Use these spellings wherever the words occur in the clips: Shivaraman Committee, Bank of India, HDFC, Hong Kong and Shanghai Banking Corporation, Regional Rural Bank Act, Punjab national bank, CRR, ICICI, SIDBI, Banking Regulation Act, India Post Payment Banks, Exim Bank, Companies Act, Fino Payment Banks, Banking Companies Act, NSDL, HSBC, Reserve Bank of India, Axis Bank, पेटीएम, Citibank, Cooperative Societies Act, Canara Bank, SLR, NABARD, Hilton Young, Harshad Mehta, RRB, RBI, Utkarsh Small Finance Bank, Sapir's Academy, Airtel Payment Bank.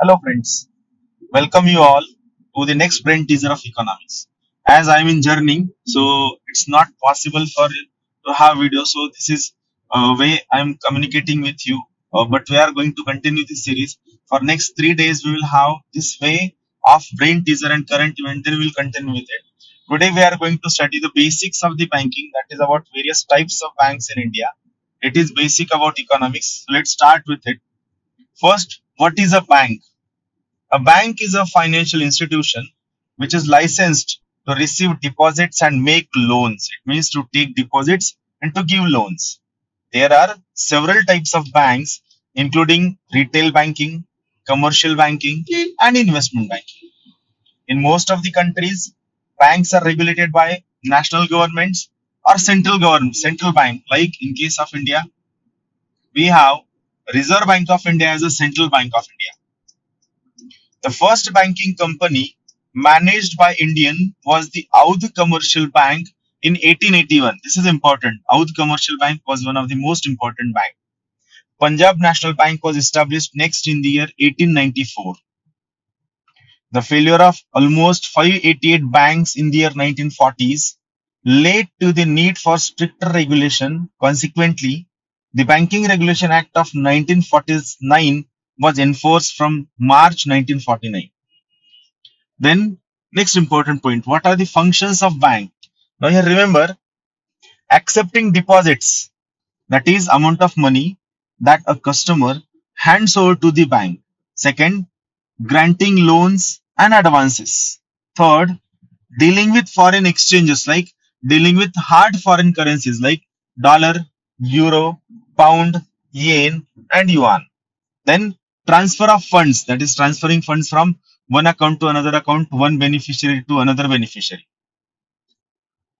Hello friends, welcome you all to the next brain teaser of economics. As I am in journey, so it's not possible to have video. So this is way I am communicating with you. But we are going to continue this series for next 3 days. We will have this way of brain teaser and current event. Then we will continue with it. Today we are going to study the basics of the banking. That is about various types of banks in India. It is basic about economics. Let's start with it. First, what is a bank? A bank is a financial institution which is licensed to receive deposits and make loans. It means to take deposits and to give loans. There are several types of banks, including retail banking, commercial banking, and investment banking. In most of the countries, banks are regulated by national governments or central government, central bank. Like in case of India, we have Reserve Bank of India as a central bank of India. The first banking company managed by Indian was the Oudh Commercial Bank in 1881. This is important. Oudh Commercial Bank was one of the most important banks. Punjab National Bank was established next in the year 1894. The failure of almost 588 banks in the year 1940s led to the need for stricter regulation. Consequently, the Banking Regulation Act of 1949 was enforced from March 1949. Then, next important point, what are the functions of bank? Now here remember, accepting deposits, that is amount of money that a customer hands over to the bank. Second, granting loans and advances. Third, dealing with foreign exchanges, like dealing with hard foreign currencies like dollar, euro, pound, yen and yuan. Then transfer of funds, that is transferring funds from one account to another account, one beneficiary to another beneficiary.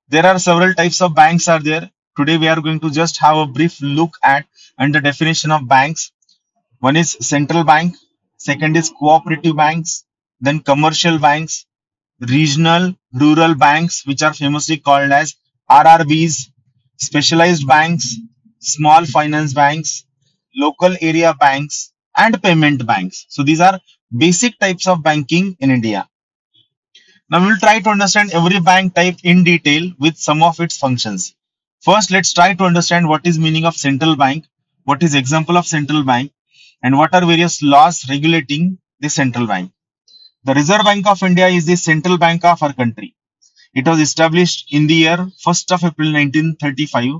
There are several types of banks are there. Today we are going to just have a brief look at and the definition of banks. One is central bank, second is cooperative banks, then commercial banks, regional rural banks which are famously called as RRBs, specialized banks, small finance banks, local area banks and payment banks. So these are basic types of banking in India. Now we will try to understand every bank type in detail with some of its functions. First, let's try to understand what is meaning of central bank, what is example of central bank and what are various laws regulating the central bank. The Reserve Bank of India is the central bank of our country. It was established in the year 1st of April 1935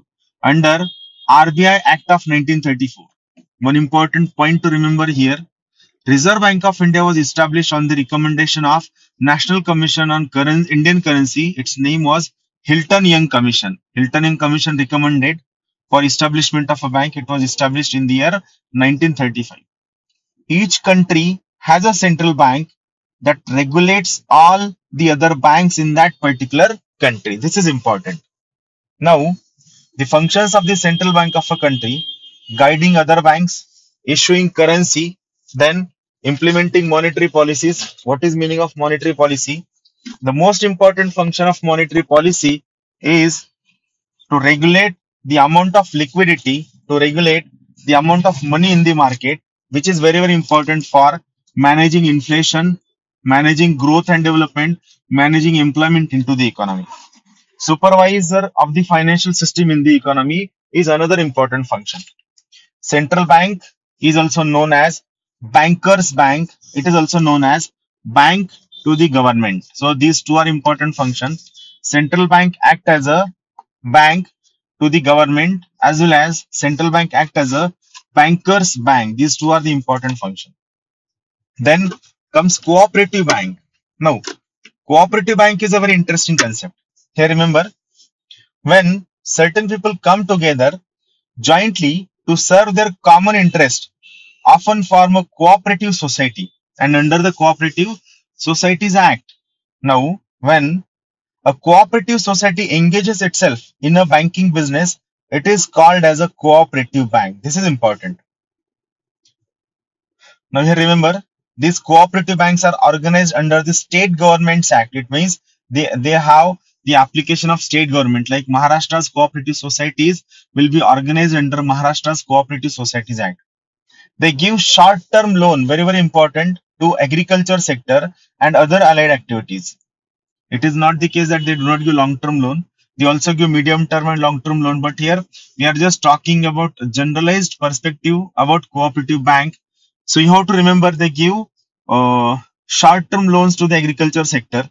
under RBI Act of 1934. One important point to remember here. Reserve Bank of India was established on the recommendation of National Commission on Indian Currency. Its name was Hilton Young Commission. Hilton Young Commission recommended for establishment of a bank. It was established in the year 1935. Each country has a central bank that regulates all the other banks in that particular country. This is important. Now, the functions of the central bank of a country: guiding other banks, issuing currency, then implementing monetary policies. What is meaning of monetary policy? The most important function of monetary policy is to regulate the amount of liquidity, to regulate the amount of money in the market, which is very, very important for managing inflation, managing growth and development, managing employment into the economy. Supervisor of the financial system in the economy is another important function. Central bank is also known as Bankers Bank. It is also known as bank to the government. So these two are important functions. Central bank act as a bank to the government, as well as central bank act as a bankers bank. These two are the important functions. Then comes cooperative bank. Now, cooperative bank is a very interesting concept. Here remember, when certain people come together jointly to serve their common interest, often form a cooperative society and under the Cooperative Societies Act. Now, when a cooperative society engages itself in a banking business, it is called as a cooperative bank. This is important. Now here remember, these cooperative banks are organized under the State Governments Act. It means they have the application of state government, like Maharashtra's cooperative societies will be organized under Maharashtra's Cooperative Societies Act. They give short-term loan, very, very important, to agriculture sector and other allied activities. It is not the case that they do not give long-term loan. They also give medium-term and long-term loan. But here we are just talking about a generalized perspective about cooperative bank. So you have to remember they give short-term loans to the agriculture sector.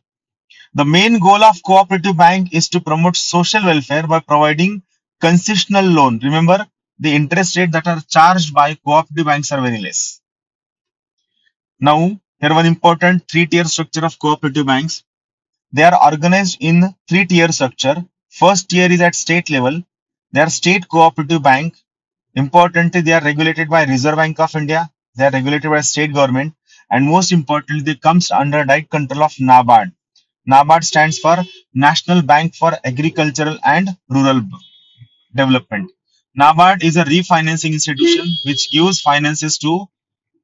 The main goal of cooperative bank is to promote social welfare by providing concessional loan. Remember, the interest rate that are charged by cooperative banks are very less. Now, here one important three-tier structure of cooperative banks. They are organized in three-tier structure. First tier is at state level. They are state cooperative bank. Importantly, they are regulated by Reserve Bank of India. They are regulated by state government, and most importantly, they comes under direct control of NABARD. NABARD stands for National Bank for Agricultural and Rural Development. NABARD is a refinancing institution which gives finances to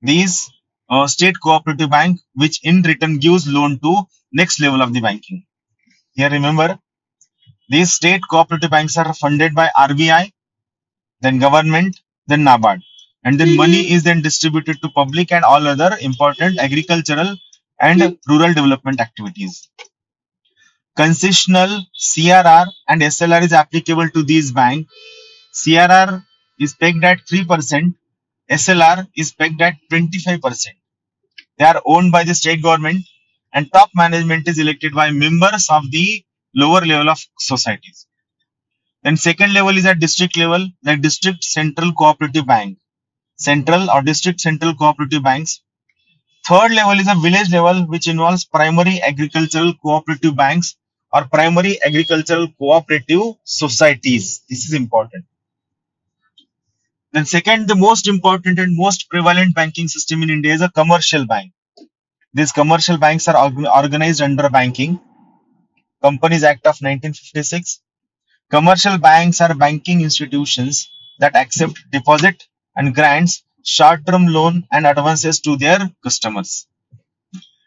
these state cooperative bank, which in return gives loan to next level of the banking. Here remember, these state cooperative banks are funded by RBI, then government, then NABARD, and then money is then distributed to public and all other important agricultural and rural development activities. Concessional, CRR and SLR is applicable to these banks. CRR is pegged at 3%. SLR is pegged at 25%. They are owned by the state government and top management is elected by members of the lower level of societies. Then second level is at district level, like district central cooperative bank, central or district central cooperative banks. Third level is a village level, which involves primary agricultural cooperative banks or primary agricultural cooperative societies. This is important. Then second, the most important and most prevalent banking system in India is a commercial bank. These commercial banks are organized under Banking Companies Act of 1956. Commercial banks are banking institutions that accept deposit and grants, short-term loan and advances to their customers.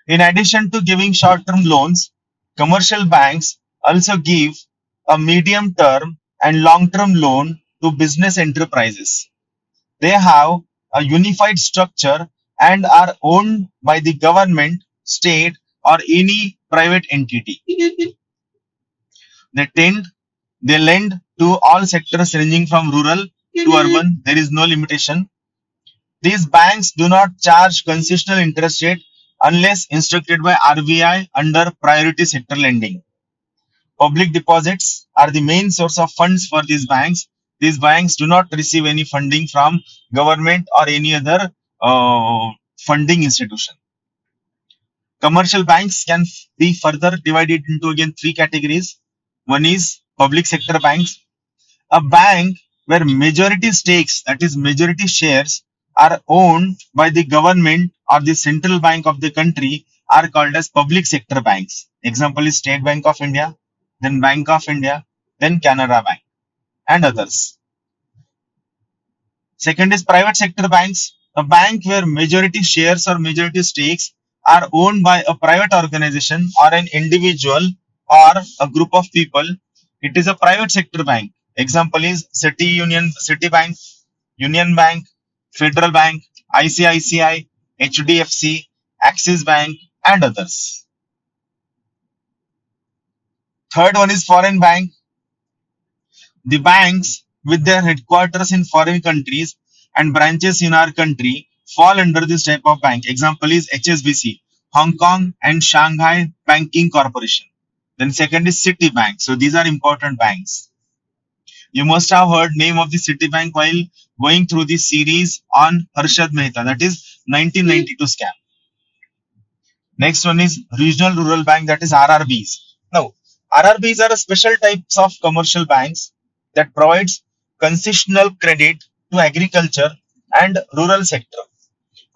In addition to giving short-term loans, commercial banks also give a medium-term and long-term loan to business enterprises. They have a unified structure and are owned by the government, state, or any private entity. They lend to all sectors ranging from rural to urban. There is no limitation. These banks do not charge concessional interest rate unless instructed by RBI under priority sector lending. Public deposits are the main source of funds for these banks. These banks do not receive any funding from government or any other funding institution. Commercial banks can be further divided into again three categories. One is public sector banks. A bank where majority stakes, that is majority shares, are owned by the government or the central bank of the country are called as public sector banks. Example is State Bank of India, then Bank of India, then Canara Bank and others. Second is private sector banks. A bank where majority shares or majority stakes are owned by a private organization or an individual or a group of people. It is a private sector bank. Example is Citibank, Union Bank, Federal Bank, ICICI, HDFC, Axis Bank and others. Third one is foreign bank. The banks with their headquarters in foreign countries and branches in our country fall under this type of bank. Example is HSBC, Hong Kong and Shanghai Banking Corporation. Then second is Citibank. So these are important banks. You must have heard name of the Citibank while going through the series on Harshad Mehta, that is 1992 scam. Next one is Regional Rural Bank, that is RRBs. Now, RRBs are a special types of commercial banks that provides concessional credit to agriculture and rural sector.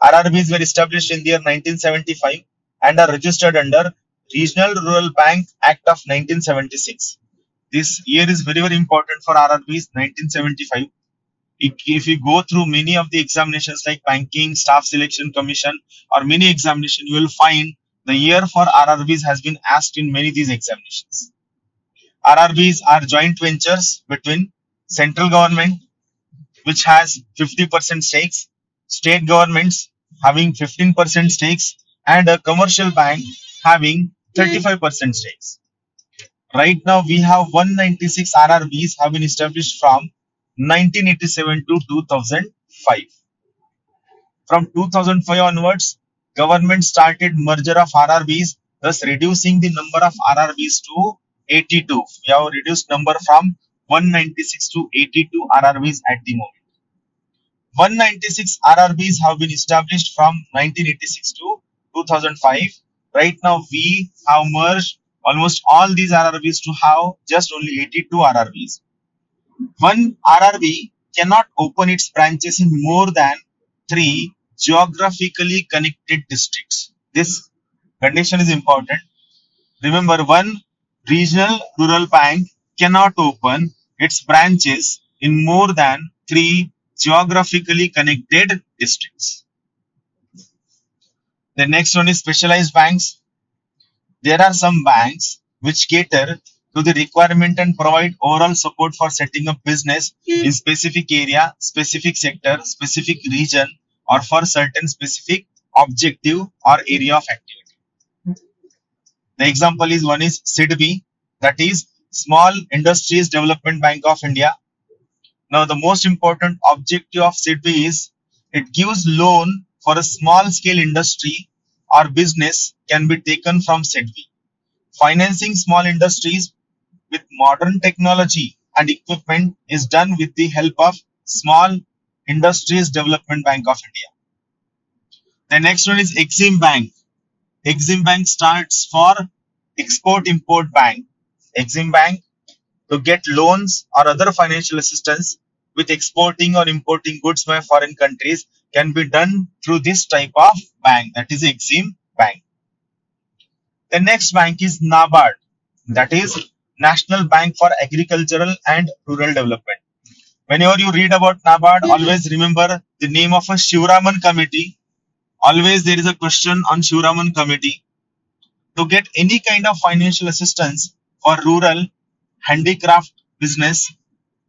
RRBs were established in the year 1975 and are registered under Regional Rural Bank Act of 1976. This year is very, very important for RRBs, 1975. If you go through many of the examinations like Banking, Staff Selection Commission or many examination, you will find the year for RRBs has been asked in many of these examinations. RRBs are joint ventures between central government, which has 50% stakes, state governments, having 15% stakes and a commercial bank having 35% stakes. Right now, we have 196 RRBs have been established from 1987 to 2005. From 2005 onwards, government started merger of RRBs, thus reducing the number of RRBs to 82. We have reduced number from 196 to 82 RRBs at the moment. 196 RRBs have been established from 1986 to 2005. Right now, we have merged almost all these RRBs to have just only 82 RRBs. One RRB cannot open its branches in more than 3 geographically connected districts. This condition is important. Remember, one regional rural bank cannot open its branches in more than 3 geographically connected districts. The next one is specialized banks. There are some banks which cater to the requirement and provide overall support for setting up business in specific area, specific sector, specific region, or for certain specific objective or area of activity. The example is one is SIDBI, that is Small Industries Development Bank of India. Now the most important objective of SIDBI is it gives loan for a small scale industry or business can be taken from SIDBI. Financing small industries with modern technology and equipment is done with the help of Small Industries Development Bank of India. The next one is Exim Bank. Exim Bank stands for Export Import Bank. Exim Bank to get loans or other financial assistance with exporting or importing goods by foreign countries can be done through this type of bank, that is Exim Bank. The next bank is NABARD, that is National Bank for Agricultural and Rural Development. Whenever you read about NABARD, always remember the name of a Shivaraman Committee. Always there is a question on Shivaraman Committee. To get any kind of financial assistance for rural, handicraft, business,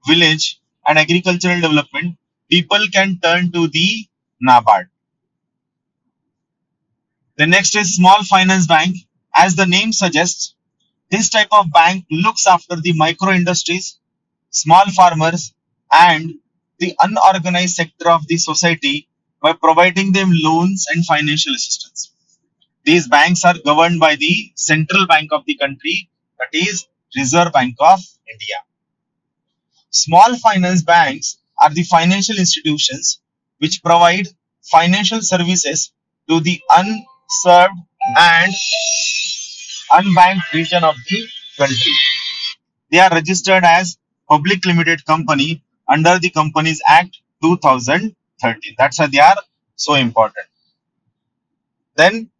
village and agricultural development, people can turn to the NABARD. The next is Small Finance Bank. As the name suggests, this type of bank looks after the micro industries, small farmers and the unorganized sector of the society by providing them loans and financial assistance. These banks are governed by the central bank of the country, that is Reserve Bank of India. Small finance banks are the financial institutions which provide financial services to the unserved and unbanked region of the country. They are registered as public limited company under the Companies Act 2013. That's why they are so important. Then,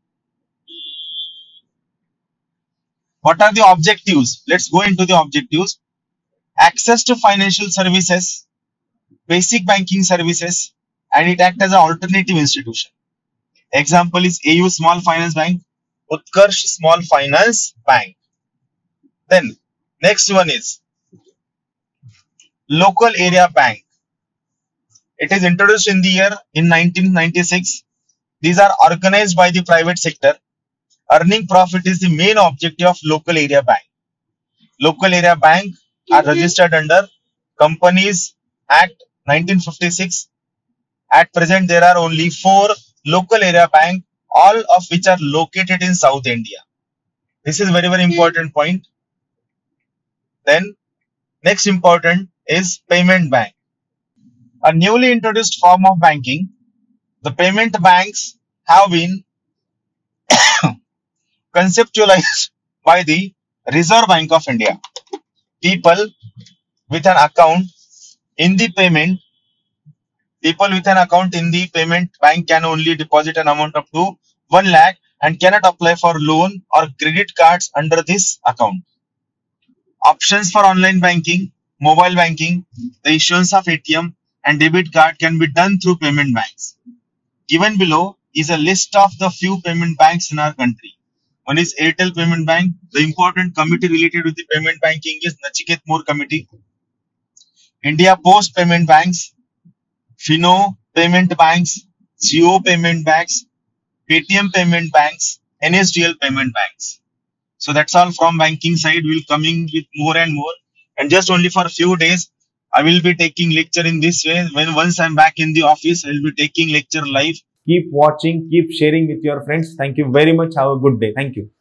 what are the objectives? Let's go into the objectives. Access to financial services, basic banking services, and it acts as an alternative institution. Example is AU Small Finance Bank, Utkarsh Small Finance Bank. Then next one is Local Area Bank. It is introduced in the year in 1996. These are organized by the private sector. Earning profit is the main objective of Local Area Bank. Local Area Bank are registered under Companies Act 1956. At present, there are only 4 local area bank, all of which are located in South India. This is very, very important point. Then next important is payment bank, a newly introduced form of banking. The payment banks have been conceptualized by the Reserve Bank of India. People with an account in the payment bank can only deposit an amount up to 1 lakh and cannot apply for loan or credit cards under this account. Options for online banking, mobile banking, the issuance of ATM and debit card can be done through payment banks. Given below is a list of the few payment banks in our country. One is Airtel Payment Bank. The important committee related with the payment banking is Nachiket More Committee. India Post Payment Banks, Fino Payment Banks, Jio payment banks, पेटीएम payment banks, NSDL payment banks. So that's all from banking side. We'll coming with more and more, and just only for few days, I will be taking lecture in this way. When once I'm back in the office, I'll be taking lecture live. Keep watching, keep sharing with your friends. Thank you very much. Have a good day. Thank you.